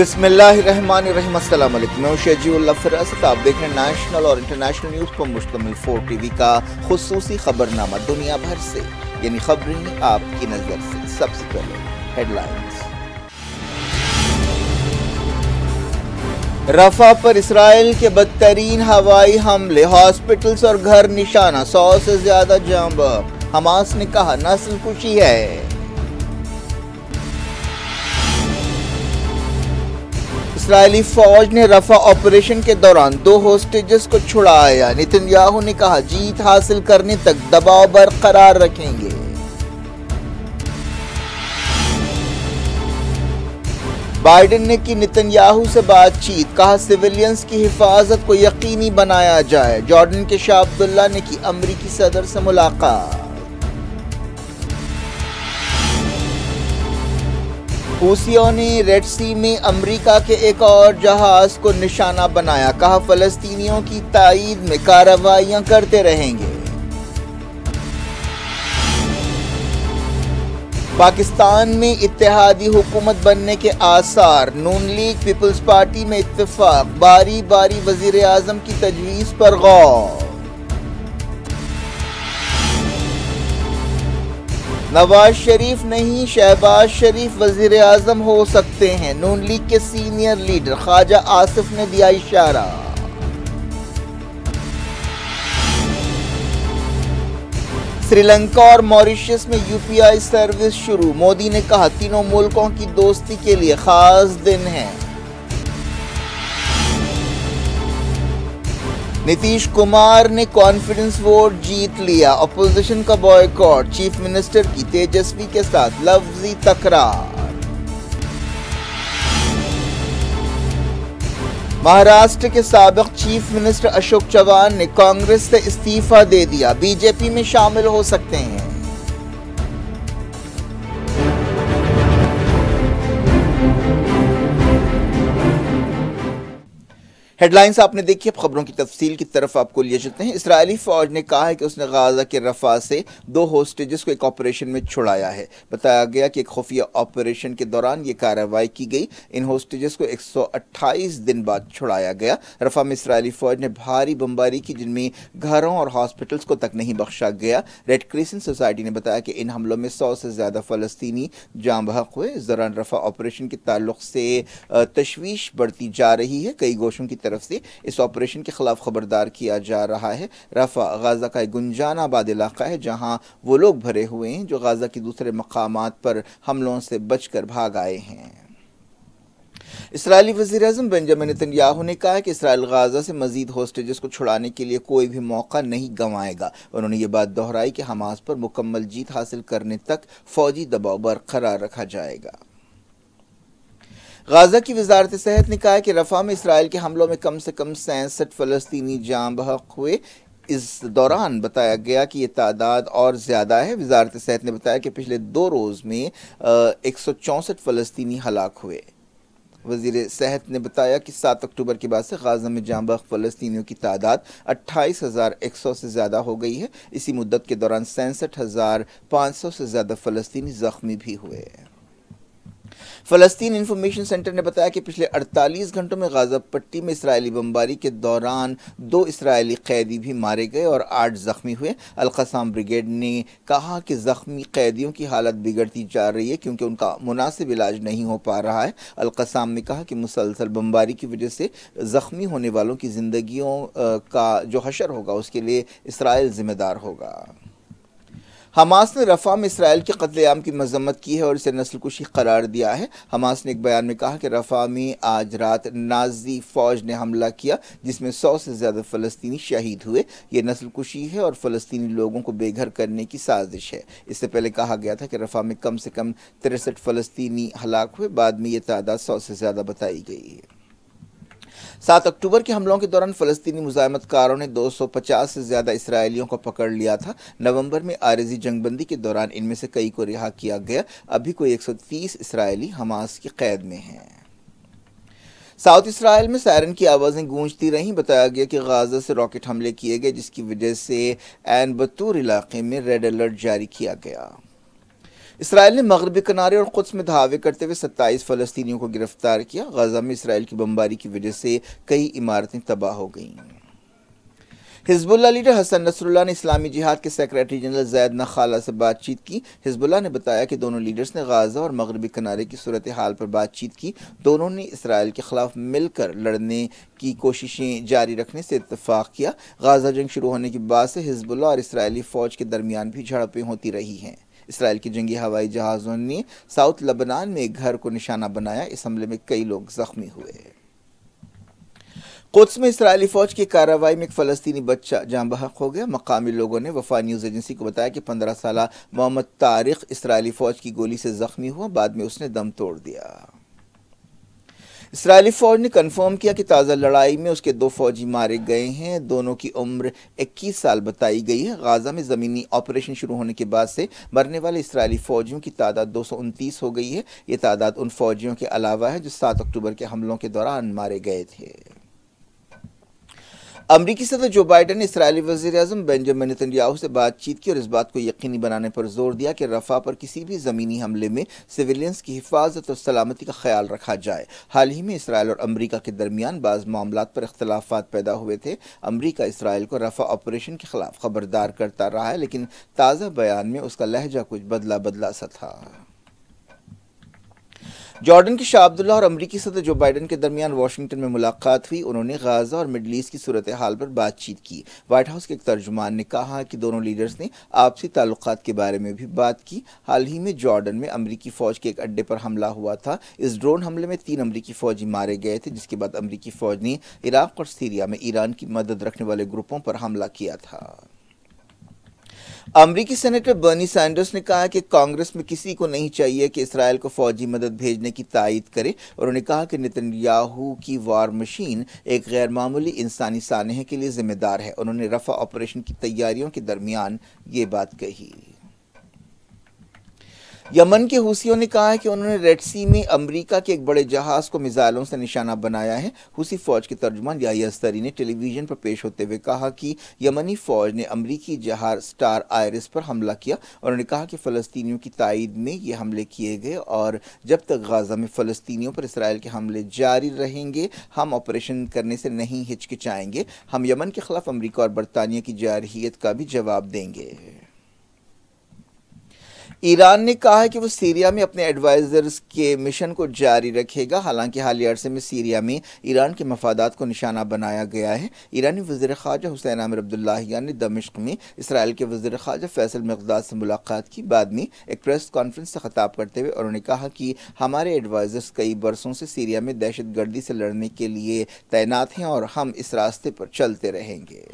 बिस्मिल्लाहिर्रहमानिर्रहीम अस्सलाम वालेकुम, मैं शेजीउल्लाह फ़रासत। आप देख रहे हैं नेशनल और इंटरनेशनल न्यूज़ पर मुश्तमिल 4 TV का खुसूसी खबरनामा दुनिया भर से, यानी खबरें आपकी नज़र से। सबसे पहले हेडलाइंस। रफ़ा पर इसराइल के बदतरीन हवाई हमले, हॉस्पिटल्स और घर निशाना, 100 से ज़्यादा जाम बम। हमास ने कहा नस्लकुशी है। इजरायली फौज ने रफा ऑपरेशन के दौरान 2 होस्टेजेस को छुड़ाया। नेतन्याहू ने कहा जीत हासिल करने तक दबाव बरकरार रखेंगे। बाइडेन ने की नेतन्याहू से बातचीत, कहा सिविलियंस की हिफाजत को यकीनी बनाया जाए। जॉर्डन के शाह अब्दुल्ला ने की अमरीकी सदर से मुलाकात। हूसियों ने रेड सी में अमेरिका के एक और जहाज को निशाना बनाया, कहा फलस्तीनियों की ताईद में कार्रवाइयां करते रहेंगे। पाकिस्तान में इत्तेहादी हुकूमत बनने के आसार, नून लीग पीपल्स पार्टी में इत्तेफाक, बारी बारी वजीर आजम की तजवीज़ पर गौर। नवाज शरीफ नहीं शहबाज शरीफ वजीर आजम हो सकते हैं, नून लीग के सीनियर लीडर ख्वाजा आसिफ ने दिया इशारा। श्रीलंका और मॉरिशस में UPI सर्विस शुरू, मोदी ने कहा तीनों मुल्कों की दोस्ती के लिए खास दिन है। नीतीश कुमार ने कॉन्फिडेंस वोट जीत लिया, अपोजिशन का बॉयकॉट, चीफ मिनिस्टर की तेजस्वी के साथ लफ्जी तकरार। महाराष्ट्र के साबिक चीफ मिनिस्टर अशोक चव्हाण ने कांग्रेस से इस्तीफा दे दिया, बीजेपी में शामिल हो सकते हैं। हेडलाइंस आपने देखी, अब खबरों की तफसील की तरफ आपको लिए चलते हैं। इसराइली फौज ने कहा है कि उसने गाजा के रफा से 2 होस्टेजेस को एक ऑपरेशन में छुड़ाया है। बताया गया कि एक खुफिया ऑपरेशन के दौरान ये कार्रवाई की गई। इन होस्टेजेस को 128 दिन बाद छुड़ाया गया। रफा में इसराइली फौज ने भारी बमबारी की, जिनमें घरों और हॉस्पिटल्स को तक नहीं बख्शा गया। रेड क्रिसेंट सोसाइटी ने बताया कि इन हमलों में 100 से ज़्यादा फ़लस्तीनी जाम बहक हुए। इस दौरान रफा ऑपरेशन के ताल्लुक से तशवीश बढ़ती जा रही है। कई गोशों की तरफ से इस ऑपरेशन के खिलाफ खबरदार किया जा रहा है। रफा गाजा का एक गुंजान आबाद इलाका है, जहां वो लोग भरे हुए हैं जो गाजा के दूसरे मकामात पर हमलों से बचकर भाग आए हैं। इसराइली वज़ीर-ए-आज़म बेंजामिन नेतन्याहू ने कहा है कि इसराइल गाजा से मज़ीद होस्टेजेस को छुड़ाने के लिए कोई भी मौका नहीं गंवाएगा। उन्होंने ये बात दोहराई कि हमास पर मुकम्मल जीत हासिल करने तक फौजी दबाव बरकरार रखा जाएगा। गाजा की वजारत सेहत ने कहा है कि रफा में इसराइल के हमलों में कम से कम 67 फ़लस्तीनी जाम बहक हुए। इस दौरान बताया गया कि ये तादाद और ज़्यादा है। वजारत सेहत ने बताया कि पिछले 2 रोज़ में 164 फ़लस्तीनी हलाक हुए। वज़ीर सेहत ने बताया कि 7 अक्टूबर के बाद से गाजा में जाम बहक फ़लस्तीनियों की तादाद 28,100 से ज़्यादा हो गई है। इसी मुद्दत के दौरान 67,500 से ज़्यादा फ़लस्तीनी ज़ख्मी भी हुए। फ़लस्तीन इंफॉर्मेशन सेंटर ने बताया कि पिछले 48 घंटों में गाज़ा पट्टी में इसराइली बमबारी के दौरान 2 इसराइली कैदी भी मारे गए और 8 ज़ख्मी हुए। अलक़स्साम ब्रिगेड ने कहा कि ज़ख्मी कैदियों की हालत बिगड़ती जा रही है क्योंकि उनका मुनासिब इलाज नहीं हो पा रहा है। अलक़स्साम ने कहा कि मुसलसल बमबारी की वजह से ज़ख्मी होने वालों की ज़िंदगियों का जो हशर होगा उसके लिए इसराइल ज़िम्मेदार होगा। हमास ने रफ़ा में इसराइल के कत्लेआम की मजम्मत की है और इसे नस्लकुशी करार दिया है। हमास ने एक बयान में कहा कि रफ़ा में आज रात नाजी फ़ौज ने हमला किया, जिसमें 100 से ज़्यादा फ़लस्तीनी शहीद हुए। ये नस्लकुशी है और फ़लस्तीनी लोगों को बेघर करने की साजिश है। इससे पहले कहा गया था कि रफ़ा में कम से कम 63 फ़लस्तीनी हलाक हुए, बाद में ये तादाद 100 से ज़्यादा बताई गई है। 7 अक्टूबर के हमलों के दौरान फ़लस्तीनी मुजामतकारों ने 250 से ज़्यादा इसराइलियों को पकड़ लिया था। नवंबर में आरजी जंगबंदी के दौरान इनमें से कई को रिहा किया गया। अभी कोई 130 इसराइली हमास की कैद में हैं। साउथ इसराइल में सायरन की आवाज़ें गूंजती रहीं। बताया गया कि गाज़ा से रॉकेट हमले किए गए, जिसकी वजह से एन बतूर इलाके में रेड अलर्ट जारी किया गया। इसराइल ने मगरबी किनारे और कुद्स में धावे करते हुए 27 फ़लस्तीनियों को गिरफ्तार किया। गाज़ा में इसराइल की बमबारी की वजह से कई इमारतें तबाह हो गईं। हिजबुल्ला लीडर हसन नसरुल्लाह ने इस्लामी जिहाद के सेक्रेटरी जनरल जैद नखाला से बातचीत की। हिजबुल्ला ने बताया कि दोनों लीडर्स ने गाज़ा और मगरबी किनारे की सूरत हाल पर बातचीत की। दोनों ने इसराइल के खिलाफ मिलकर लड़ने की कोशिशें जारी रखने से इत्तफाक किया। गाज़ा जंग शुरू होने के बाद से हिजबुल्ला और इसराइली फ़ौज के दरमियान भी झड़पें होती रही हैं। इसराइल के जंगी हवाई जहाज़ों ने साउथ लबनान में एक घर को निशाना बनाया। इस हमले में कई लोग ज़ख्मी हुए। कुद्स में इसराइली फ़ौज की कार्रवाई में एक फ़लस्तीनी बच्चा जान बहक हो गया। मकामी लोगों ने वफ़ा न्यूज़ एजेंसी को बताया कि 15 साला मोहम्मद तारिक इसराइली फ़ौज की गोली से ज़ख्मी हुआ। बाद में उसने दम तोड़ दिया। इसराइली फ़ौज ने कन्फर्म किया कि ताज़ा लड़ाई में उसके 2 फ़ौजी मारे गए हैं। दोनों की उम्र 21 साल बताई गई है। गाज़ा में ज़मीनी ऑपरेशन शुरू होने के बाद से मरने वाले इसराइली फ़ौजियों की तादाद 229 हो गई है। ये तादाद उन फ़ौजियों के अलावा है जो 7 अक्टूबर के हमलों के दौरान मारे गए थे। अमरीकी सदर जो बाइडन ने इसराइली वज़ीर-ए-आज़म बेंजामिन नेतन्याहू से बातचीत की और इस बात को यकीनी बनाने पर जोर दिया कि रफ़ा पर किसी भी ज़मीनी हमले में सिविलियंस की हिफाजत और सलामती का ख्याल रखा जाए। हाल ही में इसराइल और अमरीका के दरमियान बाज़ मामलात पर इख्तलाफात पैदा हुए थे। अमरीका इसराइल को रफ़ा ऑपरेशन के ख़िलाफ़ ख़बरदार करता रहा है, लेकिन ताज़ा बयान में उसका लहजा कुछ बदला सा था। जॉर्डन के शाह अब्दुल्ला और अमरीकी सदर जो बाइडन के दरमियान वाशिंगटन में मुलाकात हुई। उन्होंने गाज़ा और मिडल ईस्ट की सूरत हाल पर बातचीत की। वाइट हाउस के एक तर्जुमान ने कहा कि दोनों लीडर्स ने आपसी ताल्लुकात के बारे में भी बात की। हाल ही में जॉर्डन में अमरीकी फ़ौज के एक अड्डे पर हमला हुआ था। इस ड्रोन हमले में 3 अमरीकी फ़ौजी मारे गए थे, जिसके बाद अमरीकी फ़ौज ने इराक़ और सीरिया में ईरान की मदद रखने वाले ग्रुपों पर हमला किया था। अमरीकी सेनेटर बर्नी सैंडर्स ने कहा कि कांग्रेस में किसी को नहीं चाहिए कि इसराइल को फौजी मदद भेजने की तायद करे। उन्होंने कहा कि नेतन्याहू की वार मशीन एक गैर मामूली इंसानी सानहे के लिए जिम्मेदार है। उन्होंने रफ़ा ऑपरेशन की तैयारियों के दरमियान ये बात कही। यमन के हूसियों ने कहा है कि उन्होंने रेड सी में अमेरिका के एक बड़े जहाज को मिसाइलों से निशाना बनाया है। हूसी फ़ौज के तर्जुमान याहिया अस्तरी ने टेलीविज़न पर पेश होते हुए कहा कि यमनी फ़ौज ने अमेरिकी जहाज़ स्टार आयरिस पर हमला किया। उन्होंने कहा कि फ़लस्तीनियों की तायद में ये हमले किए गए और जब तक गाज़ा में फ़लस्तीनियों पर इसराइल के हमले जारी रहेंगे, हम ऑपरेशन करने से नहीं हिचकिचाएंगे। हम यमन के ख़िलाफ़ अमरीका और बरतानिया की जारहियत का भी जवाब देंगे। ईरान ने कहा है कि वो सीरिया में अपने एडवाइज़र्स के मिशन को जारी रखेगा, हालांकि हालिया अरसे में सीरिया में ईरान के मफादात को निशाना बनाया गया है। ईरानी वज़ीर ख़ारजा हुसैन आमिर अब्दुल्लाह ने दमिश्क में इसराइल के वज़ीर ख़ारजा फैसल मकदाद से मुलाकात की। बाद में एक प्रेस कॉन्फ्रेंस से ख़िताब करते हुए उन्होंने कहा कि हमारे एडवाइज़र्स कई बरसों से सीरिया में दहशत गर्दी से लड़ने के लिए तैनात हैं और हम इस रास्ते पर चलते रहेंगे।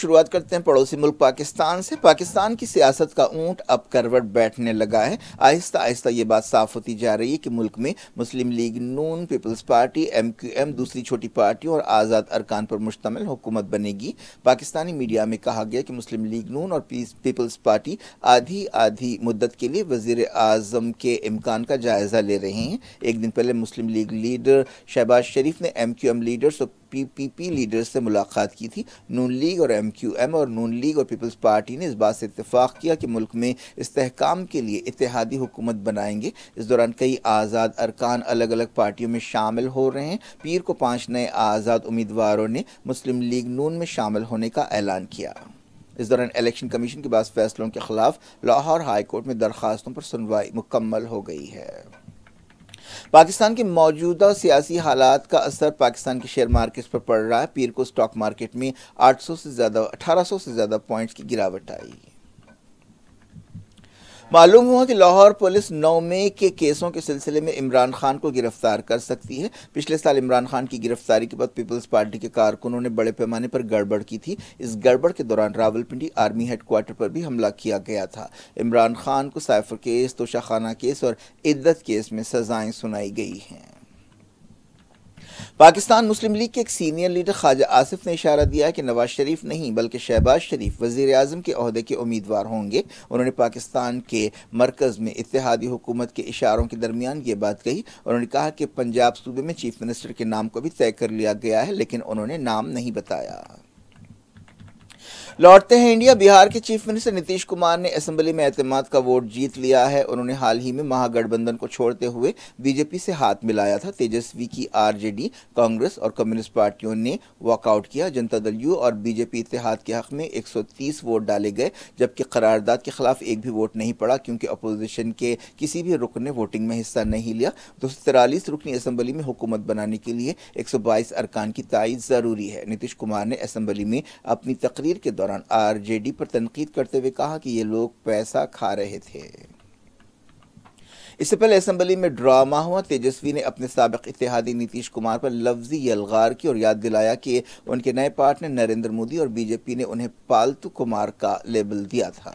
शुरुआत करते हैं पड़ोसी मुल्क पाकिस्तान से। पाकिस्तान की सियासत का ऊंट अब करवट बैठने लगा है। आहिस्ता आहिस्ता ये बात साफ होती जा रही है कि मुल्क में मुस्लिम league Noon, peoples party, MQM, दूसरी छोटी पार्टियों और आज़ाद अरकान पर मुश्तमिल हुकूमत बनेगी। पाकिस्तानी मीडिया में कहा गया कि मुस्लिम लीग नून और पीपल्स पार्टी आधी मुद्दत के लिए वज़ीर आज़म के इम्कान का जायज़ा ले रहे हैं। एक दिन पहले मुस्लिम लीग लीडर शहबाज शरीफ ने MQM लीडर्स और PPP लीडर्स से मुलाकात की थी। नून लीग और MQM और नून लीग और पीपल्स पार्टी ने इस बात से इत्तेफाक किया कि मुल्क में इस्तेहकाम के लिए इत्तेहादी हुकूमत बनाएंगे। इस दौरान कई आज़ाद अरकान अलग अलग पार्टियों में शामिल हो रहे हैं। पीर को 5 नए आज़ाद उम्मीदवारों ने मुस्लिम लीग नून में शामिल होने का ऐलान किया। इस दौरान इलेक्शन कमीशन के बाद फैसलों के खिलाफ लाहौर हाई कोर्ट में दरख्वास्तों पर सुनवाई मुकम्मल हो गई है। पाकिस्तान के मौजूदा सियासी हालात का असर पाकिस्तान के शेयर मार्केट्स पर पड़ रहा है। पीर को स्टॉक मार्केट में 1800 से ज़्यादा पॉइंट्स की गिरावट आई। मालूम हुआ कि लाहौर पुलिस 9 मई के केसों के सिलसिले में इमरान खान को गिरफ्तार कर सकती है। पिछले साल इमरान खान की गिरफ्तारी के बाद पीपल्स पार्टी के कारकुनों ने बड़े पैमाने पर गड़बड़ की थी। इस गड़बड़ के दौरान रावलपिंडी आर्मी हेडक्वार्टर पर भी हमला किया गया था। इमरान खान को साइफर केस, तोशाखाना केस और इद्दत केस में सजाएं सुनाई गई हैं। पाकिस्तान मुस्लिम लीग के एक सीनियर लीडर ख्वाजा आसिफ ने इशारा दिया है कि नवाज शरीफ नहीं बल्कि शहबाज शरीफ वज़ीर आज़म के ओहदे के उम्मीदवार होंगे। उन्होंने पाकिस्तान के मरकज़ में इत्तेहादी हुकूमत के इशारों के दरमियान ये बात कही। उन्होंने कहा कि पंजाब सूबे में चीफ मिनिस्टर के नाम को भी तय कर लिया गया है, लेकिन उन्होंने नाम नहीं बताया। लौटते हैं इंडिया। बिहार के चीफ मिनिस्टर नीतीश कुमार ने असेंबली में एतमाद का वोट जीत लिया है। उन्होंने हाल ही में महागठबंधन को छोड़ते हुए बीजेपी से हाथ मिलाया था। तेजस्वी की आरजेडी, कांग्रेस और कम्युनिस्ट पार्टियों ने वॉकआउट किया। जनता दल यू और बीजेपी इत्तेहाद के हक में 130 वोट डाले गए, जबकि करारदाद के खिलाफ एक भी वोट नहीं पड़ा, क्योंकि अपोजिशन के किसी भी रुकन ने वोटिंग में हिस्सा नहीं लिया। 243 रुकनी असेंबली में हुकूमत बनाने के लिए 122 अरकान की तायीद जरूरी है। नीतीश कुमार ने असेंबली में अपनी तकरीर के दौरान आरजेडी पर तनकीद करते हुए कहा कि ये लोग पैसा खा रहे थे। इससे पहले असेंबली में ड्रामा हुआ। तेजस्वी ने अपने साबिक इत्तेहादी नीतीश कुमार पर लफ्जी यलगार की और याद दिलाया कि उनके नए पार्टनर नरेंद्र मोदी और बीजेपी ने उन्हें पालतू कुमार का लेबल दिया था।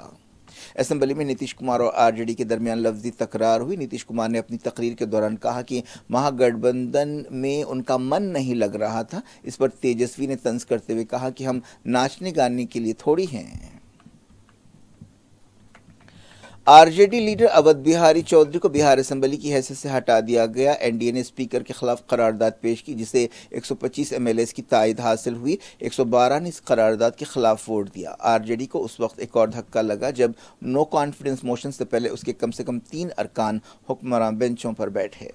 असेंबली में नीतीश कुमार और आरजेडी के दरमियान लफ्जी तकरार हुई। नीतीश कुमार ने अपनी तकरीर के दौरान कहा कि महागठबंधन में उनका मन नहीं लग रहा था। इस पर तेजस्वी ने तंज करते हुए कहा कि हम नाचने गाने के लिए थोड़ी हैं। आरजेडी लीडर अवध बिहारी चौधरी को बिहार असेंबली की हैसियत से हटा दिया गया। एनडीए ने स्पीकर के खिलाफ करारदाद पेश की, जिसे 125 एमएलएस की तायद हासिल हुई। 112 ने इस करारदाद के खिलाफ वोट दिया। आरजेडी को उस वक्त एक और धक्का लगा जब नो कॉन्फिडेंस मोशन से पहले उसके कम से कम 3 अरकान हुक्मरान बेंचों पर बैठे।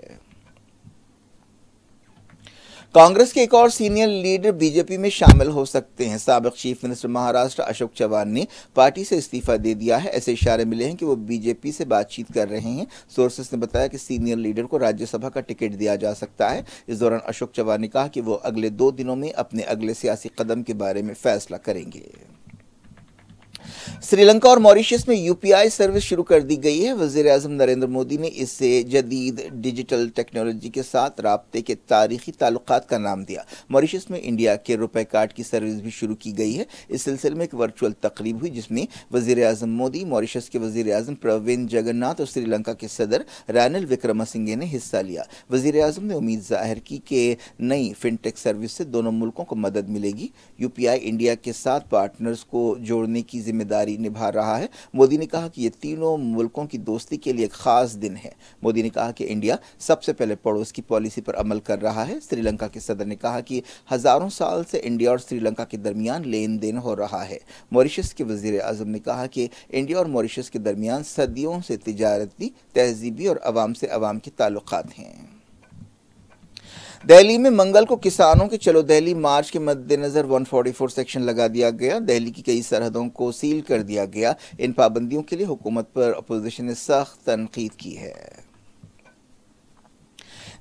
कांग्रेस के एक और सीनियर लीडर बीजेपी में शामिल हो सकते हैं। साबिक चीफ मिनिस्टर महाराष्ट्र अशोक चव्हाण ने पार्टी से इस्तीफा दे दिया है। ऐसे इशारे मिले हैं कि वो बीजेपी से बातचीत कर रहे हैं। सोर्सेस ने बताया कि सीनियर लीडर को राज्यसभा का टिकट दिया जा सकता है। इस दौरान अशोक चव्हाण ने कहा कि वो अगले 2 दिनों में अपने अगले सियासी कदम के बारे में फैसला करेंगे। श्रीलंका और मॉरिशस में यूपीआई सर्विस शुरू कर दी गई है। वज़ीर-ए-आज़म नरेंद्र मोदी ने इसे जदीद डिजिटल टेक्नोलॉजी के साथ राब्ते के तारीखी ताल्लुकात का नाम दिया। मॉरिशस में इंडिया के रुपए कार्ड की सर्विस भी शुरू की गई है। इस सिलसिले में एक वर्चुअल तकरीब हुई, जिसमें वज़ीर-ए-आज़म मोदी, मॉरिशस के वज़ीर-ए-आज़म प्रवीण जगन्नाथ और श्रीलंका के सदर रानिल विक्रमसिंघे ने हिस्सा लिया। वज़ीर-ए-आज़म ने उम्मीद जाहिर की कि नई फिनटेक सर्विस से दोनों मुल्कों को मदद मिलेगी। यूपीआई इंडिया के साथ पार्टनर्स को जोड़ने की जिम्मेदारी निभा रहा है। मोदी ने कहा कि ये तीनों मुल्कों की दोस्ती के लिए एक खास दिन है। मोदी ने कहा कि इंडिया सबसे पहले पड़ोस की पॉलिसी पर अमल कर रहा है। श्रीलंका के सदर ने कहा कि हजारों साल से इंडिया और श्रीलंका के दरमियान लेन देन हो रहा है। मॉरिशस के वज़ीर-ए-आज़म ने कहा कि इंडिया और मॉरिशस के दरमियान सदियों से तिजारती, तहजीबी और आवाम से आवाम के ताल्लुकात हैं। दिल्ली में मंगल को किसानों के चलो दिल्ली मार्च के मद्देनज़र 144 सेक्शन लगा दिया गया। दिल्ली की कई सरहदों को सील कर दिया गया। इन पाबंदियों के लिए हुकूमत पर अपोजिशन ने सख्त तनकीद की है।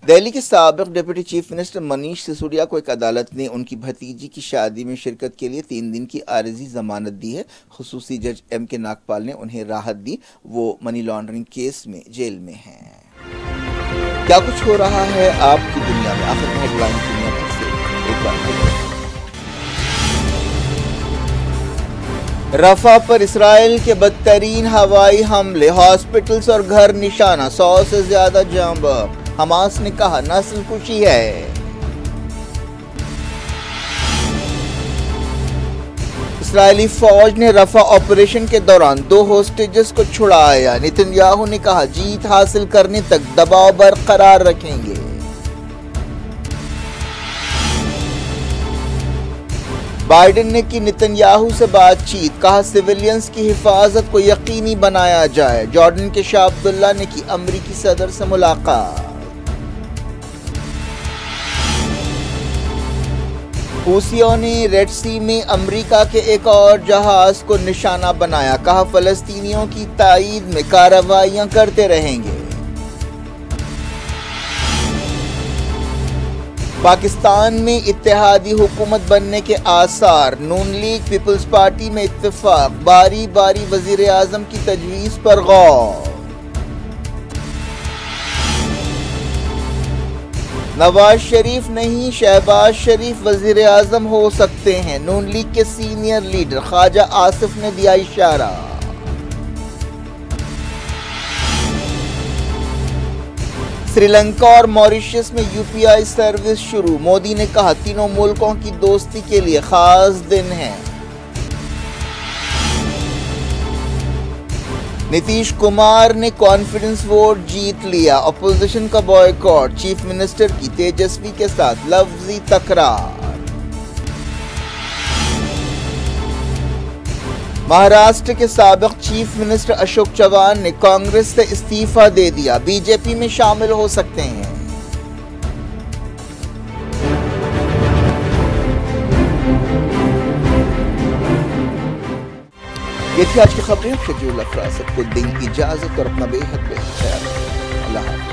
दिल्ली के साबिक deputy chief minister Manish Sisodia को एक अदालत ने उनकी भतीजी की शादी में शिरकत के लिए 3 दिन की आरजी जमानत दी है। खुसूसी जज एम के नागपाल ने उन्हें राहत दी। वो मनी लॉन्ड्रिंग केस में जेल में हैं। क्या कुछ हो रहा है आपकी दुनिया में, आखिर में हेडलाइन दुनिया में से एक बार। रफा पर इसराइल के बदतरीन हवाई हमले, हॉस्पिटल्स और घर निशाना, 100 से ज्यादा जांब। हमास ने कहा नस्लकुशी है। इसराइली फौज ने रफा ऑपरेशन के दौरान 2 होस्टेजेस को छुड़ाया। नेतन्याहू ने कहा जीत हासिल करने तक दबाव बरकरार रखेंगे। बाइडेन ने की नेतन्याहू से बातचीत, कहा सिविलियंस की हिफाजत को यकीनी बनाया जाए। जॉर्डन के शाह अब्दुल्ला ने की अमरीकी सदर से मुलाकात। हूसियों ने रेड सी में अमेरिका के एक और जहाज को निशाना बनाया, कहा फलस्तीनियों की ताईद में कार्रवाइयां करते रहेंगे। पाकिस्तान में इत्तेहादी हुकूमत बनने के आसार, नून लीग पीपल्स पार्टी में इत्तेफाक, बारी बारी वज़ीर-ए-आज़म की तजवीज़ पर गौर। नवाज शरीफ नहीं, शहबाज शरीफ वज़ीर-ए-आज़म हो सकते हैं, नून लीग के सीनियर लीडर ख्वाजा आसिफ ने दिया इशारा। श्रीलंका और मॉरिशस में यूपीआई सर्विस शुरू, मोदी ने कहा तीनों मुल्कों की दोस्ती के लिए खास दिन है। नीतीश कुमार ने कॉन्फिडेंस वोट जीत लिया, अपोजिशन का बॉयकॉट, चीफ मिनिस्टर की तेजस्वी के साथ लफ्जी तकरार। महाराष्ट्र के साबिक चीफ मिनिस्टर अशोक चव्हाण ने कांग्रेस से इस्तीफा दे दिया, बीजेपी में शामिल हो सकते हैं। ये थी आज की खबरें। शेड्यूल अफरा सबको दिन की इजाजत और अपना बेहद बेहतर ख्याल रखें। अल्लाह हाफ़िज़।